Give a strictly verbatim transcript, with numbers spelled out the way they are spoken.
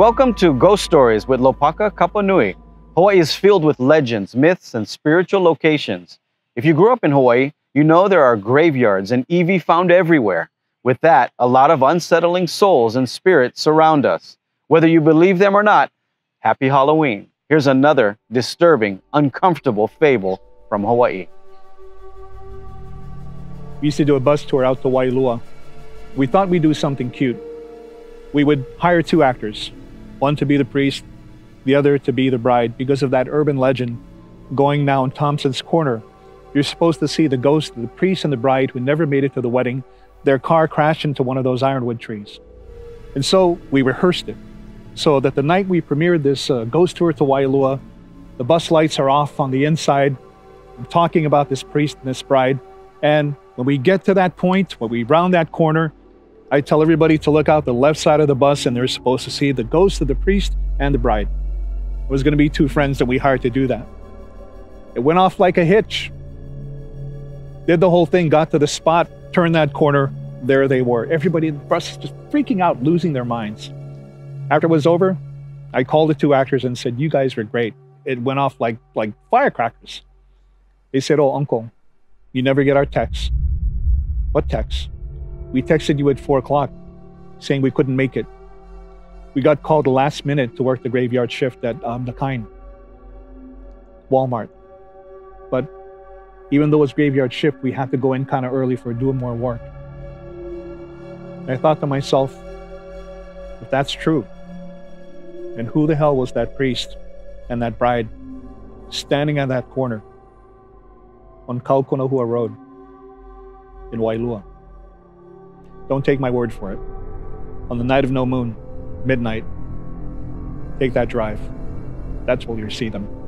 Welcome to Ghost Stories with Lopaka Kapanui. Hawaii is filled with legends, myths, and spiritual locations. If you grew up in Hawaii, you know there are graveyards and iwi found everywhere. With that, a lot of unsettling souls and spirits surround us. Whether you believe them or not, happy Halloween. Here's another disturbing, uncomfortable fable from Hawaii. We used to do a bus tour out to Wailua. We thought we'd do something cute. We would hire two actors, one to be the priest, the other to be the bride. Because of that urban legend, going down Thompson's corner, you're supposed to see the ghost of the priest and the bride who never made it to the wedding. Their car crashed into one of those ironwood trees. And so we rehearsed it so that the night we premiered this uh, ghost tour to Wailua, the bus lights are off on the inside. I'm talking about this priest and this bride. And when we get to that point, when we round that corner, I tell everybody to look out the left side of the bus and they're supposed to see the ghost of the priest and the bride. It was going to be two friends that we hired to do that. It went off like a hitch. Did the whole thing, got to the spot, turned that corner, there they were. Everybody in the bus just freaking out, losing their minds. After it was over, I called the two actors and said, "You guys were great. It went off like, like firecrackers." They said, "Oh, uncle, you never get our texts." "What texts?" "We texted you at four o'clock saying we couldn't make it. We got called last minute to work the graveyard shift at um, the kind, Walmart. But even though it's graveyard shift, we had to go in kind of early for doing more work." And I thought to myself, if that's true, then who the hell was that priest and that bride standing at that corner on Kaukonahua Road in Wailua? Don't take my word for it. On the night of no moon, midnight, take that drive. That's where you'll see them.